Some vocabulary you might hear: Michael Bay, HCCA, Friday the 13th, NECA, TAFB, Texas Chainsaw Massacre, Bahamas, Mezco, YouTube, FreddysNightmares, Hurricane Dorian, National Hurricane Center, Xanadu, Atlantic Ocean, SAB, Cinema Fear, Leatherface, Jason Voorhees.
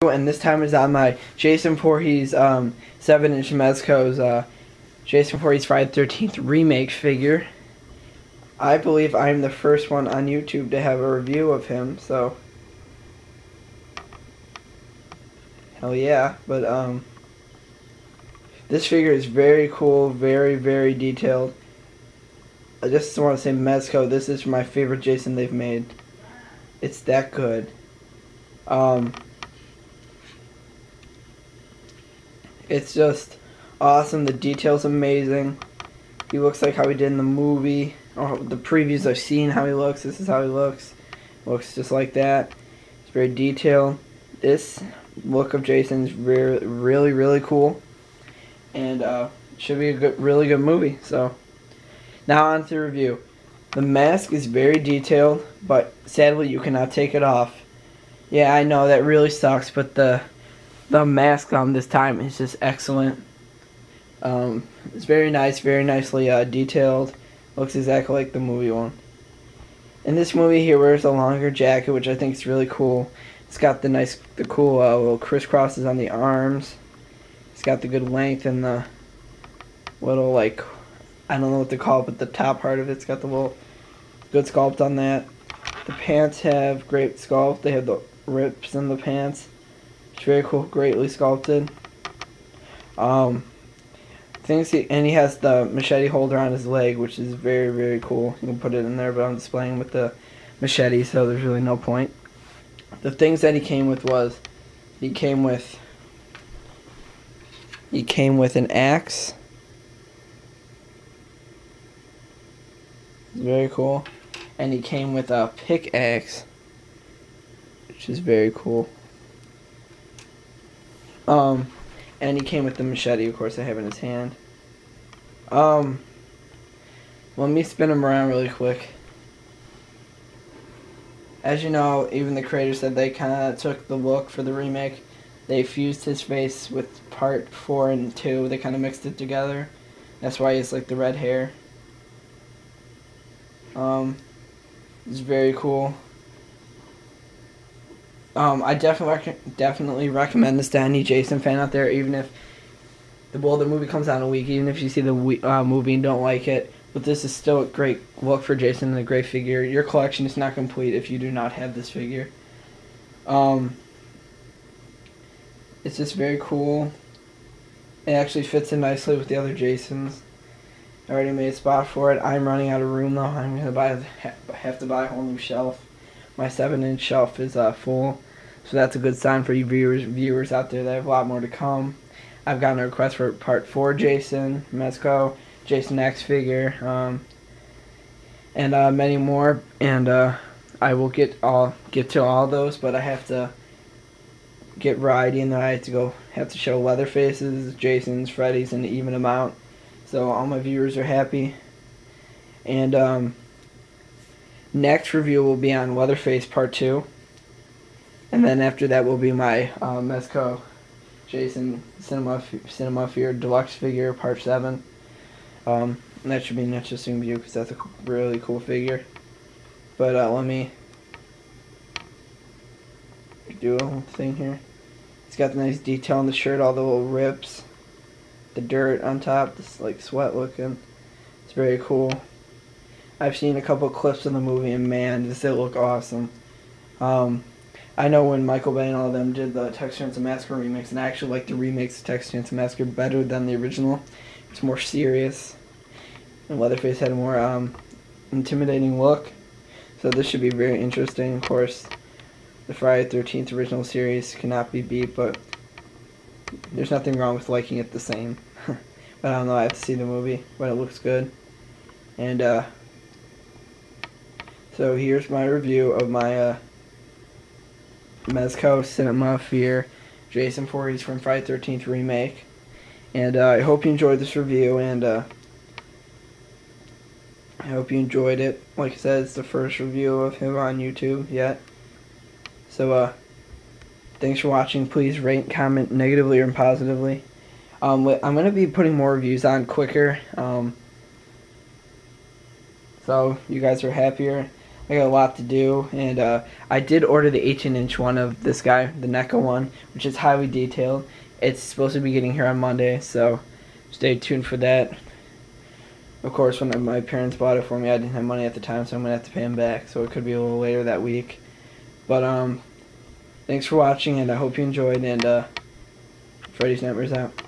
And this time is on my Jason Voorhees 7-inch Mezco's Jason Voorhees Friday the 13th remake figure. I believe I'm the first one on YouTube to have a review of him, so hell yeah. But this figure is very cool, very, very detailed. I just want to say, Mezco, this is my favorite Jason they've made. It's that good. It's just awesome. The detail's amazing. He looks like how he did in the movie. Oh, the previews I've seen how he looks. This is how he looks. Looks just like that. It's very detailed. This look of Jason's really, really cool, and should be a good, really good movie. So now on to the review. The mask is very detailed, but sadly you cannot take it off. Yeah, I know that really sucks, but the mask on this time is just excellent. It's very nice, very nicely detailed. Looks exactly like the movie one. In this movie, he wears a longer jacket, which I think is really cool. It's got the nice, the cool little crisscrosses on the arms. It's got the good length and the little, like, I don't know what to call it, but the top part of it's got the little good sculpt on that. The pants have great sculpt. They have the rips in the pants. It's very cool, greatly sculpted. And he has the machete holder on his leg, which is very, very cool. You can put it in there, but I'm displaying with the machete, so there's really no point. The things that he came with was he came with an axe. It's very cool. And he came with a pickaxe, which is very cool. And he came with the machete, of course, I have in his hand. Let me spin him around really quick. As you know, even the creator said they kind of took the look for the remake. They fused his face with part 4 and 2. They kind of mixed it together. That's why it's like the red hair. It's very cool. I definitely recommend this to any Jason fan out there, even if the movie comes out in a week, even if you see the movie and don't like it. But this is still a great look for Jason and a great figure. Your collection is not complete if you do not have this figure. It's just very cool. It actually fits in nicely with the other Jasons. I already made a spot for it. I'm running out of room though. I'm gonna have to buy a whole new shelf. My 7-inch shelf is full. So that's a good sign for you viewers out there. They have a lot more to come. I've gotten a request for Part 4 Jason, Mezco, Jason X figure, and many more. And I will get to all those, but I have to get variety in there. I have to show Leatherfaces, Jasons, Freddy's, and an even amount. So all my viewers are happy. And next review will be on Leatherface Part 2. And then after that will be my Mezco Jason Cinema Fear Deluxe figure Part 7. And that should be an interesting view because that's a really cool figure. But let me do a whole thing here. It's got the nice detail on the shirt, all the little rips, the dirt on top, this like sweat looking. It's very cool. I've seen a couple clips of the movie, and man, does it look awesome. I know when Michael Bay and all of them did the Texas Chainsaw Massacre remix, and I actually like the remix of Texas Chainsaw Massacre better than the original. It's more serious, and Leatherface had a more intimidating look. So this should be very interesting. Of course, the Friday the 13th original series cannot be beat, but there's nothing wrong with liking it the same. But I don't know, I have to see the movie, but it looks good. And, so here's my review of my Mezco Cinema Fear Jason Voorhees from Friday the 13th remake. And I hope you enjoyed this review, and I hope you enjoyed it. Like I said, it's the first review of him on YouTube yet. So thanks for watching. Please rate, comment negatively or positively. I'm going to be putting more reviews on quicker, so you guys are happier. I got a lot to do, and I did order the 18-inch one of this guy, the NECA one, which is highly detailed. It's supposed to be getting here on Monday, so stay tuned for that. Of course, when my parents bought it for me, I didn't have money at the time, so I'm going to have to pay them back, so it could be a little later that week. But thanks for watching, and I hope you enjoyed, and Freddy's Nightmares out.